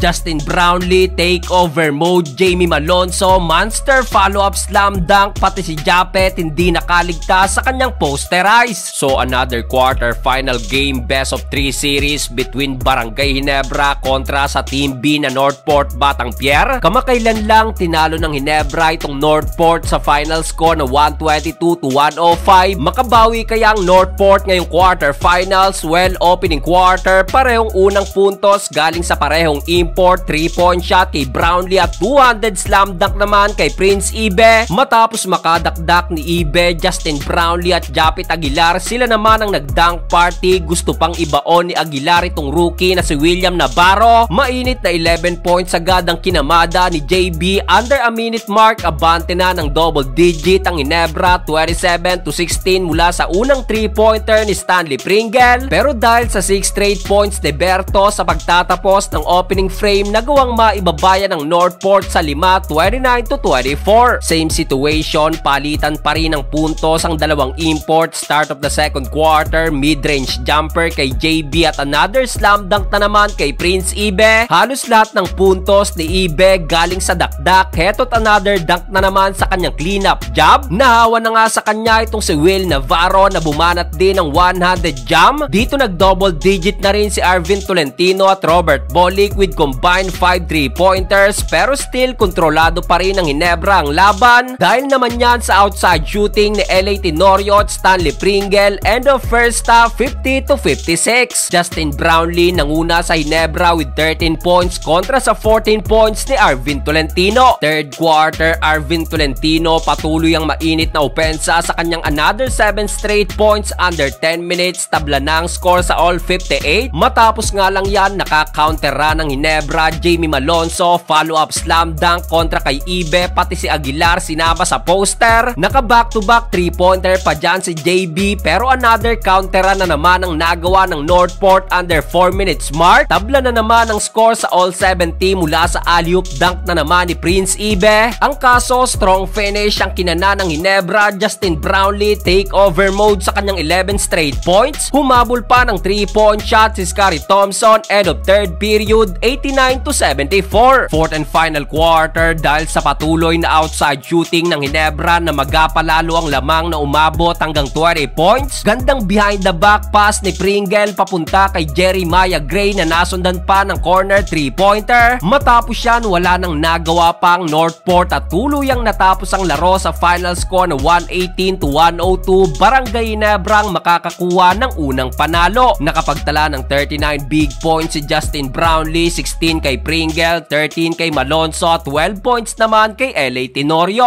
Justin Brownlee, takeover mode. Jamie Malonzo, monster follow-up slam dunk. Pati si Japeth hindi nakaligtas sa kanyang posterize. So another quarter-final game, best of 3 series between Barangay Ginebra kontra sa Team B na Northport Batang Pier. Kamakailan lang tinalo ng Ginebra itong Northport sa final score na 122-105. Makabawi kaya ang Northport ngayong quarter-finals? Well, opening quarter, parehong unang puntos galing sa parehong import, 3-point shot kay Brownlee at 200 slam dunk naman kay Prince Ibe. Matapos makadakdak ni Ibe, Justin Brownlee at Japeth Aguilar, sila naman ang nagdunk party. Gusto pang ibaon ni Aguilar itong rookie na si William Navarro. Mainit na 11 points agad ang kinamada ni JB. Under a minute mark, abante na ng double digit ang Ginebra, 27-16 mula sa unang 3-pointer ni Stanley Pringle. Pero dahil sa 6 straight points ni Berto sa pagtatapos ng opening frame, nagawang maibabaya ng Northport sa 5, 29-24. Same situation, palitan pa rin ng puntos ang dalawang import. Start of the second quarter, mid-range jumper kay JB at another slam dunk na naman kay Prince Ibe. Halos lahat ng puntos ni Ibe galing sa dakdak. Heto't another dunk na naman sa kanyang cleanup job. Nahawa na nga sa kanya itong si Will Navarro na bumanat din ng 100 jam. Dito nag-double digit na rin si Arvin Tolentino at Robert Bollick with combined 5 3-pointers, pero still kontrolado pa rin ng Ginebra ang laban dahil naman yan sa outside shooting ni L.A. Tenorio at Stanley Pringle. End of first half, 50-56. Justin Brownlee nanguna sa Ginebra with 13 points kontra sa 14 points ni Arvin Tolentino. Third quarter, Arvin Tolentino patuloy ang mainit na opensa sa kanyang another 7 straight points under 10 minutes. Tabla na ang score sa all 58. Matapos nga lang yan, nakakounteran ng Ginebra, Jamie Malonzo, follow-up slam dunk kontra kay Ibe, pati si Aguilar sinama sa poster. Naka back-to-back 3-pointer pa dyan si JB, pero another countera na naman ang nagawa ng Northport under 4 minutes mark. Tabla na naman ang score sa all 70 mula sa alley-oop dunk na naman ni Prince Ibe. Ang kaso, strong finish ang kinana ng Ginebra. Justin Brownlee, takeover mode sa kanyang 11 straight points. Humabol pa ng 3-point shot si Scottie Thompson. End of third period, 89-74. Fourth and final quarter, dahil sa patuloy na outside shooting ng Ginebra na magapalalo ang lamang na umabot hanggang 20 points. Gandang behind the back pass ni Pringle papunta kay Jeremiah Gray na nasundan pa ng corner 3-pointer. Matapos yan, wala nang nagawa pang Northport at tuluyang natapos ang laro sa final score na 118-102. Barangay Ginebra ang makakakuha ng unang panalo. Nakapagtala ng 39 big points si Justin Brownlee, 16 kay Pringle, 13 kay Malonzo, 12 points naman kay L.A. Tenorio.